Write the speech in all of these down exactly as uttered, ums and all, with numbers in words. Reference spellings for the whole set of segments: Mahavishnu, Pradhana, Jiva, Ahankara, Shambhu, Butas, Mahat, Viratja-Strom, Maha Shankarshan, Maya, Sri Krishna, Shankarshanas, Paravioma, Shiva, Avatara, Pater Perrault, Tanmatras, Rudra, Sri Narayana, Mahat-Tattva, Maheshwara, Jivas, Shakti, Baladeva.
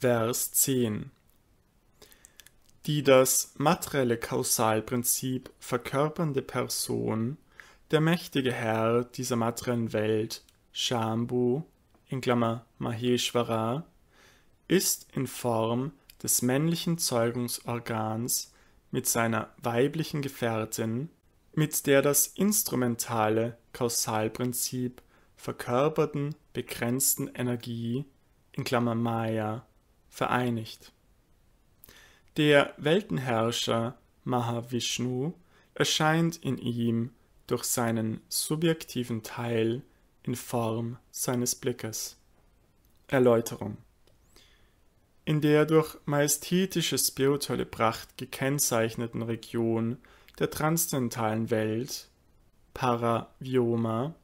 Vers zehn, die das materielle Kausalprinzip verkörpernde Person, der mächtige Herr dieser materiellen Welt, Shambhu, in Klammer Maheshwara, ist in Form des männlichen Zeugungsorgans mit seiner weiblichen Gefährtin, mit der das instrumentale Kausalprinzip verkörperten begrenzten Energie, in Klammer Maya, vereinigt. Der Weltenherrscher Mahavishnu erscheint in ihm durch seinen subjektiven Teil in Form seines Blickes. Erläuterung: in der durch majestätische spirituelle Pracht gekennzeichneten Region der transzendentalen Welt, Paravioma,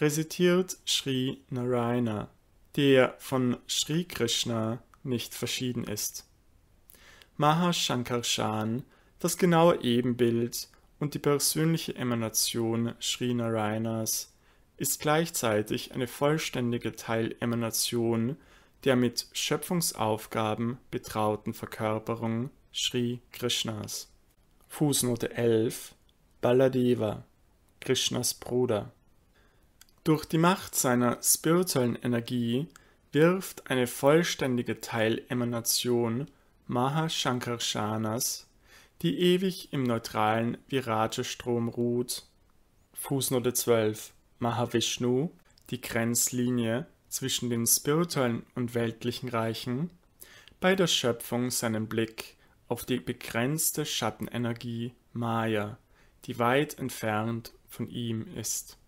residiert Sri Narayana, der von Sri Krishna nicht verschieden ist. Maha Shankarshan, das genaue Ebenbild und die persönliche Emanation Sri Narayanas, ist gleichzeitig eine vollständige Teilemanation der mit Schöpfungsaufgaben betrauten Verkörperung Sri Krishnas. Fußnote elf. Baladeva, Krishnas Bruder. Durch die Macht seiner spirituellen Energie wirft eine vollständige Teilemanation Maha Shankarshanas, die ewig im neutralen Viratja-Strom ruht, Fußnote zwölf. Mahavishnu, die Grenzlinie zwischen den spirituellen und weltlichen Reichen, bei der Schöpfung seinen Blick auf die begrenzte Schattenenergie Maya, die weit entfernt von ihm ist.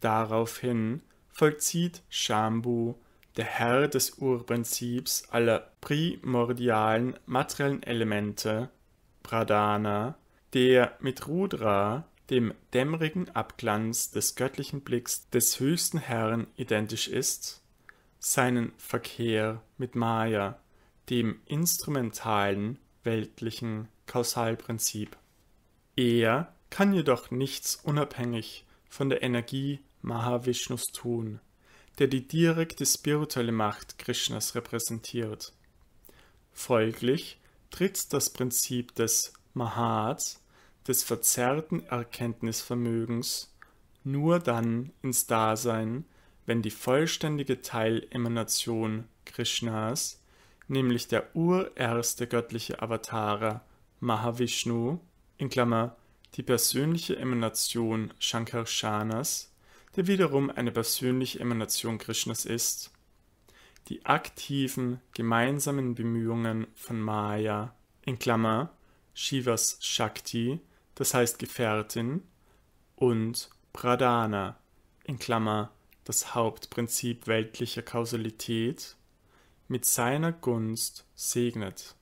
Daraufhin vollzieht Shambhu, der Herr des Urprinzips aller primordialen materiellen Elemente, Pradhana, der mit Rudra, dem dämmerigen Abglanz des göttlichen Blicks des höchsten Herrn identisch ist, seinen Verkehr mit Maya, dem instrumentalen weltlichen Kausalprinzip. Er kann jedoch nichts unabhängig von der Energie Mahavishnus tun, der die direkte spirituelle Macht Krishnas repräsentiert. Folglich tritt das Prinzip des Mahat, des verzerrten Erkenntnisvermögens, nur dann ins Dasein, wenn die vollständige Teilemanation Krishnas, nämlich der urerste göttliche Avatara Mahavishnu, in Klammer die persönliche Emanation Shankarshanas, der wiederum eine persönliche Emanation Krishnas ist, die aktiven gemeinsamen Bemühungen von Maya, in Klammer Shivas Shakti, das heißt Gefährtin, und Pradhana, in Klammer das Hauptprinzip weltlicher Kausalität, mit seiner Gunst segnet.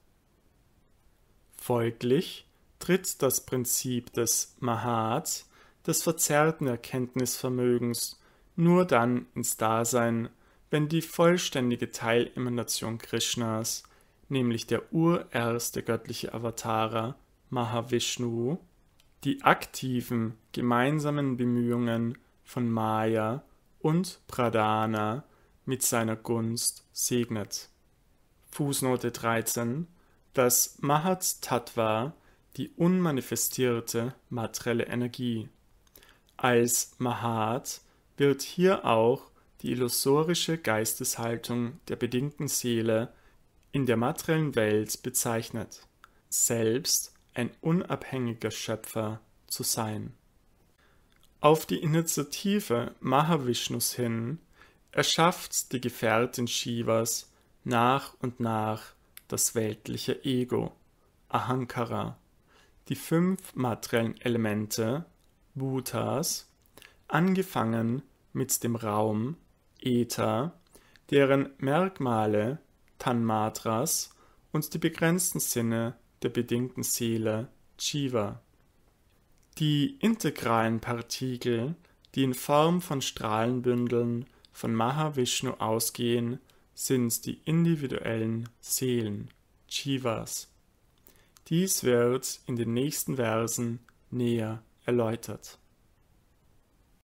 Folglich tritt das Prinzip des Mahat, des verzerrten Erkenntnisvermögens, nur dann ins Dasein, wenn die vollständige Teilemanation Krishnas, nämlich der urerste göttliche Avatara Mahavishnu, die aktiven gemeinsamen Bemühungen von Maya und Pradhana mit seiner Gunst segnet. Fußnote dreizehn. Das Mahat-Tattva, die unmanifestierte materielle Energie. Als Mahat wird hier auch die illusorische Geisteshaltung der bedingten Seele in der materiellen Welt bezeichnet, selbst ein unabhängiger Schöpfer zu sein. Auf die Initiative Mahavishnus hin erschafft die Gefährtin Shivas nach und nach das weltliche Ego, Ahankara, die fünf materiellen Elemente, Butas, angefangen mit dem Raum, Äther, deren Merkmale, Tanmatras, und die begrenzten Sinne der bedingten Seele, Jiva. Die integralen Partikel, die in Form von Strahlenbündeln von Mahavishnu ausgehen, sind die individuellen Seelen, Jivas. Dies wird in den nächsten Versen näher erläutert.